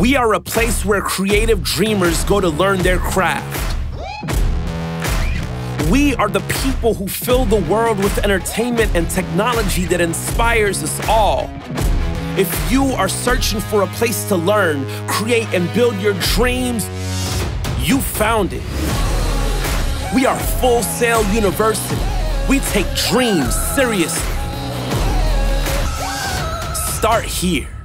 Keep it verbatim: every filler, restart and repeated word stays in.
We are a place where creative dreamers go to learn their craft. We are the people who fill the world with entertainment and technology that inspires us all. If you are searching for a place to learn, create, and build your dreams, you found it. We are Full Sail University. We take dreams seriously. Start here.